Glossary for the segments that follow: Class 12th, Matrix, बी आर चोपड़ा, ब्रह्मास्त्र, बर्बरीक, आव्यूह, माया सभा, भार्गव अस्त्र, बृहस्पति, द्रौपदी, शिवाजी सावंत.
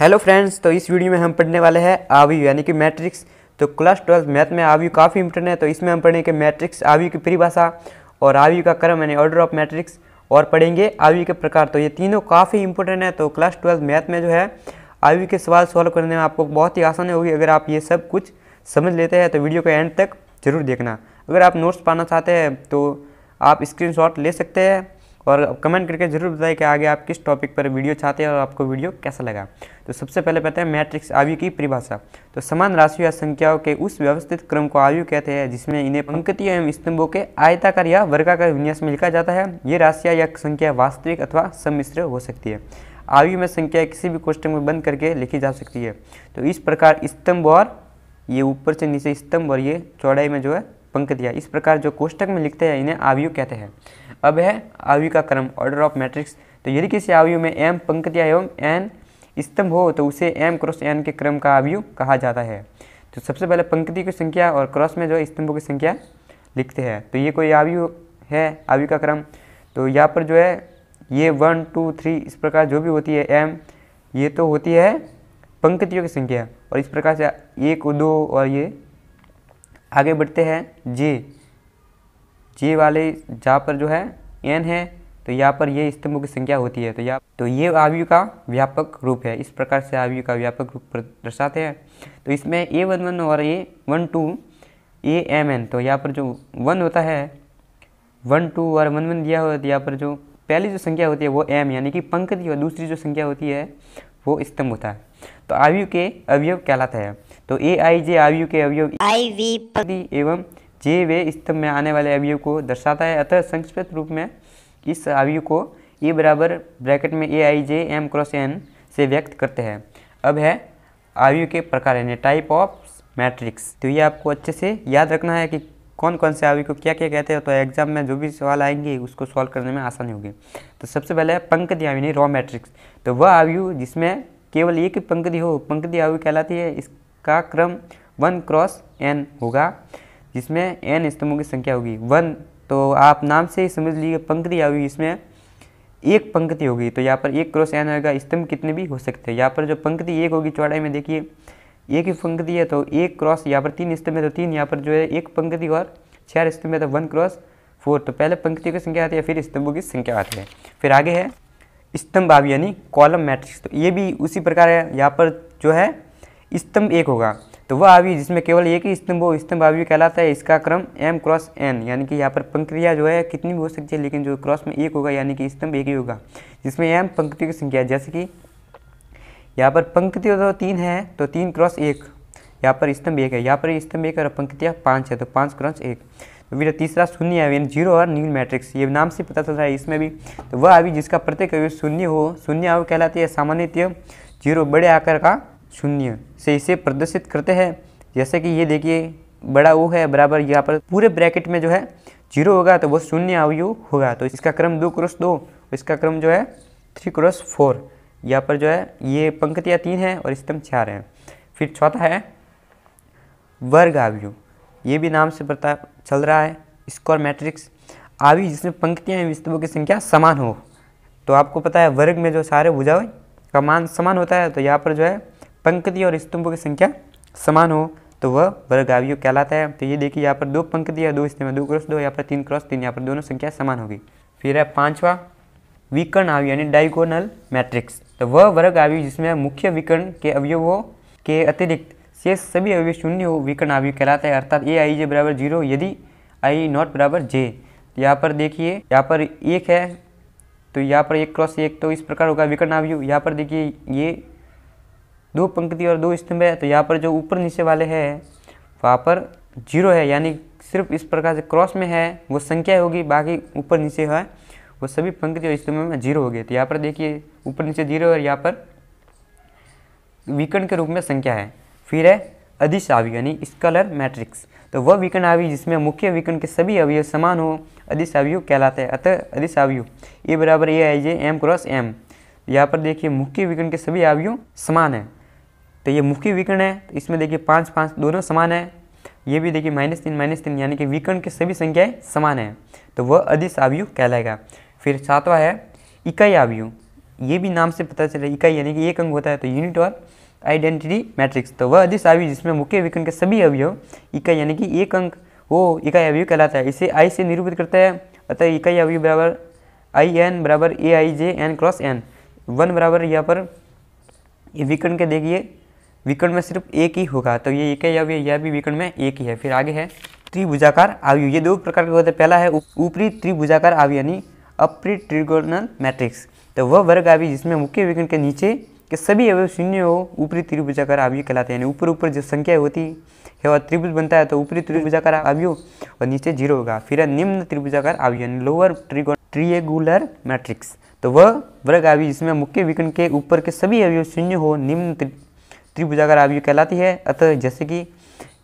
Hello friends, तो इस video में हम पढ़ने वाले हैं आव्यूह यानी कि मैट्रिक्स। तो क्लास 12 मैथ में आव्यूह काफ़ी इंपॉर्टेंट है, तो इसमें हम पढ़ेंगे मैट्रिक्स, आव्यूह की परिभाषा और आव्यूह का क्रम यानी ऑर्डर ऑफ मैट्रिक्स, और पढ़ेंगे आव्यूह के प्रकार। तो ये तीनों काफ़ी इंपॉर्टेंट है। तो क्लास 12 मैथ में जो है आव्यूह के सवाल सॉल्व करने में आपको बहुत ही आसानी होगी अगर आप ये सब कुछ समझ लेते हैं। तो वीडियो को एंड तक जरूर देखना। अगर आप नोट्स पाना चाहते हैं तो आप स्क्रीनशॉट ले सकते हैं और कमेंट करके जरूर बताएं कि आगे आप किस टॉपिक पर वीडियो चाहते हैं और आपको वीडियो कैसा लगा। तो सबसे पहले पता है मैट्रिक्स आव्यूह की परिभाषा। तो समान राशियों या संख्याओं के उस व्यवस्थित क्रम को आव्यूह कहते हैं जिसमें इन्हें पंक्तियों एवं स्तंभों के आयताकार या वर्गाकार विन्यास में लिखा जाता है। ये राशियाँ या संख्या वास्तविक अथवा सम्मिश्र हो सकती है। आव्यूह में संख्या किसी भी कोष्ठक में बंद करके लिखी जा सकती है। तो इस प्रकार स्तंभ और ये ऊपर से नीचे स्तंभ और ये चौड़ाई में जो है पंक्तियाँ, इस प्रकार जो कोष्ठक में लिखते हैं इन्हें आव्यूह कहते हैं। अब है आव्यूह का क्रम, ऑर्डर ऑफ मैट्रिक्स। तो यदि किसी आव्यूह में m पंक्तियाँ एवं n स्तंभ हो तो उसे m क्रॉस n के क्रम का आव्यूह कहा जाता है। तो सबसे पहले पंक्ति की संख्या और क्रॉस में जो है स्तंभों की संख्या लिखते हैं। तो ये कोई आव्यूह है, आव्यूह का क्रम। तो यहाँ पर जो है ये 1 2 3 इस प्रकार जो भी होती है m, ये तो होती है पंक्तियों की संख्या, और इस प्रकार से 1 2 और ये आगे बढ़ते हैं। जे वाले जहाँ पर जो है एन है तो यहाँ पर ये स्तंभों की संख्या होती है। तो ये आव्यूह का व्यापक रूप है। इस प्रकार से आव्यूह का व्यापक रूप दर्शाते हैं। तो इसमें a11 और a12 amn, तो यहाँ पर जो 1 होता है 1 2 और 1 1 दिया हुआ है। तो यहाँ पर जो पहली जो संख्या होती है वो m यानी कि पंक्ति, और दूसरी जो संख्या होती है वो स्तंभ होता है। तो आव्यूह के अवयव कहलाता है। तो ए आई जे आव्यूह के अवयव एवं जे वे स्तंभ में आने वाले अवयव को दर्शाता है। अतः संक्षिप्त रूप में इस आव्यूह को ए बराबर ब्रैकेट में A I J M cross N से व्यक्त करते हैं। अब है आव्यूह के प्रकार यानी टाइप ऑफ मैट्रिक्स। तो ये आपको अच्छे से याद रखना है कि कौन कौन से आव्यूह को क्या क्या कहते हैं। तो एग्जाम में जो भी सवाल आएंगे उसको सॉल्व करने में आसानी होगी। तो सबसे पहले पंक्तियाँ यानी रॉ मैट्रिक्स। तो वह आव्यूह जिसमें केवल एक ही पंक्ति हो पंक्ति आव्यूह कहलाती है। इसका क्रम 1 क्रॉस n होगा जिसमें n स्तंभों की संख्या होगी। 1 तो आप नाम से ही समझ लीजिए पंक्ति आव्यूह, इसमें एक पंक्ति होगी। तो यहाँ पर 1 क्रॉस n होगा। स्तंभ कितने भी हो सकते हैं। यहाँ पर जो पंक्ति 1 होगी चौड़ाई में, देखिए एक ही पंक्ति है तो 1 क्रॉस, यहाँ पर 3 स्तंभ है तो 3, यहाँ पर जो है 1 पंक्ति और 4 स्तंभ है तो 1 क्रॉस 4। तो पहले पंक्तियों की संख्या आती है, फिर स्तंभों की संख्या आती है। फिर आगे है स्तंभ आव्यूह यानी कॉलम मैट्रिक्स। तो ये भी उसी प्रकार है। यहाँ पर जो है स्तंभ 1 होगा। तो वह आव्यूह जिसमें केवल एक ही स्तंभ हो स्तंभ आव्यूह कहलाता है। इसका क्रम m क्रॉस n यानी कि यहाँ पर पंक्तियाँ जो है कितनी भी हो सकती है, लेकिन जो क्रॉस में 1 होगा यानी कि स्तंभ 1 ही होगा, जिसमें m पंक्तियों की संख्या है। जैसे कि यहाँ पर पंक्तियों तो 3 है तो 3 क्रॉस 1, यहाँ पर स्तंभ 1 है, यहाँ पर स्तंभ 1 और पंक्तियाँ 5 है तो 5 क्रॉस 1। तो फिर तीसरा शून्य आव्यूह यानी 0 और न्यूल मैट्रिक्स, ये नाम से पता चल रहा है इसमें भी। तो वह आव्यूह जिसका प्रत्येक अवयव शून्य हो शून्य आव्यूह कहलाती है। सामान्यतः 0 बड़े आकार का शून्य से इसे प्रदर्शित करते हैं। जैसे कि ये देखिए बड़ा ओ है बराबर, यहाँ पर पूरे ब्रैकेट में जो है 0 होगा तो वो शून्य आव्यूह होगा। तो इसका क्रम 2 क्रॉस 2, इसका क्रम जो है 3 क्रॉस 4, यहाँ पर जो है ये पंक्तियाँ 3 हैं और स्तंभ 4 हैं। फिर चौथा है वर्ग आव्यूह, ये भी नाम से पता चल रहा है स्क्वायर मैट्रिक्स। आव्यूह जिसमें पंक्तियाँ एवं स्तंभों की संख्या समान हो। तो आपको पता है वर्ग में जो सारे भुजाओं का मान समान होता है, तो यहाँ पर जो है पंक्ति और स्तंभों की संख्या समान हो तो वह वर्ग आव्यूह कहलाता है। तो ये देखिए यहाँ पर 2 पंक्तियाँ 2 स्तंभ 2 क्रॉस 2, यहाँ पर 3 क्रॉस 3, यहाँ पर दोनों संख्या समान होगी। फिर है पाँचवा विकर्ण आव्यूह यानी डायगोनल मैट्रिक्स। तो वह वर्ग आव्यूह जिसमें मुख्य विकर्ण के अवयवों के अतिरिक्त शेष सभी अवयव शून्य हो विकर्ण आव्यूह कहलाता है। अर्थात ए आई जे बराबर 0 यदि आई नॉट बराबर जे। तो यहाँ पर देखिए यहाँ पर 1 है तो यहाँ पर 1 क्रॉस 1, तो इस प्रकार होगा विकर्ण आव्यूह। यहाँ पर देखिए ये 2 पंक्ति और 2 स्तंभ है, तो यहाँ पर जो ऊपर नीचे वाले हैं वहाँ पर 0 है यानी सिर्फ इस प्रकार से क्रॉस में है वो संख्या होगी, बाकी ऊपर नीचे है वो सभी पंक्ति और स्तंभ में 0 हो गए। तो यहाँ पर देखिए ऊपर नीचे 0 और यहाँ पर विकर्ण के रूप में संख्या है। फिर है अदिश आव्यूह यानी स्केलर मैट्रिक्स। तो वह विकर्ण आव्यूह जिसमें मुख्य विकर्ण के सभी अवयव समान हो अदिश आव्यूह कहलाते हैं। अतः अदिश आव्यूह ए बराबर A I J M cross M, यहाँ पर देखिए मुख्य विकर्ण के सभी आव्यूह समान है। तो ये मुख्य विकर्ण है, तो इसमें देखिए 5 5 दोनों समान है। ये भी देखिए -3 -3 यानी कि विकर्ण के सभी संख्याएँ समान हैं, तो वह अदिश आव्यूह कहलाएगा। फिर 7वां है इकाई आव्यूह। ये भी नाम से पता चला इकाई यानी कि एक अंग होता है, तो यूनिट और आइडेंटिटी मैट्रिक्स। तो वह अधिस आव्यूह जिसमें मुख्य विकर्ण के सभी अवयव इकाई यानी कि एक अंक वो इकाई अवयव कहलाता है, इसे आई से निरूपित करता है। अतः इकाई अवयव बराबर आई एन बराबर A I J N cross N one बराबर यहाँ पर ये विकर्ण के देखिए विकर्ण में सिर्फ एक ही होगा, तो ये इकाई अवयव यह भी विकर्ण में एक ही है। फिर आगे है त्रिभुजाकार आव्यूह, ये दो प्रकार के होते हैं। पहला है ऊपरी त्रिभुजाकार आव्यूह यानी अपर ट्रिगोनल मैट्रिक्स, तो वह वर्ग आव्यूह जिसमें मुख्य विकर्ण के नीचे के सभी अवयव शून्य हो ऊपरी त्रिभुजाकार आव्यूह कहलाते हैं। यानी ऊपर ऊपर जो संख्या होती है वह त्रिभुज बनता है, तो ऊपरी त्रिभुजाकार आव्यूह और नीचे जीरो होगा। फिर निम्न त्रिभुजाकार आव्यूह यानी लोअर ट्रिएंगुलर मैट्रिक्स, तो वह वर्ग आव्यूह जिसमें मुख्य विकर्ण के ऊपर के सभी अवयव शून्य हो निम्न त्रिभुजाकार आव्यूह कहलाती है। अतः जैसे कि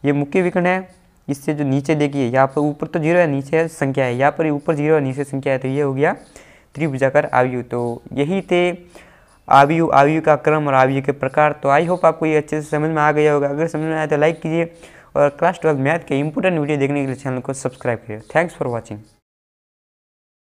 ये मुख्य विकर्ण है, इससे जो नीचे देखिए यहाँ पर ऊपर तो जीरो है नीचे संख्या है, यहाँ पर ऊपर जीरो है नीचे संख्या है, तो ये हो गया त्रिभुजाकार आव्यूह। तो यही थे आव्यूह, आव्यूह का क्रम और आव्यूह के प्रकार। तो आई होप आपको ये अच्छे से समझ में आ गया होगा। अगर समझ में आया तो लाइक कीजिए और क्लास 12 मैथ के इंपॉर्टेंट वीडियो देखने के लिए चैनल को सब्सक्राइब करिए। Thanks for watching.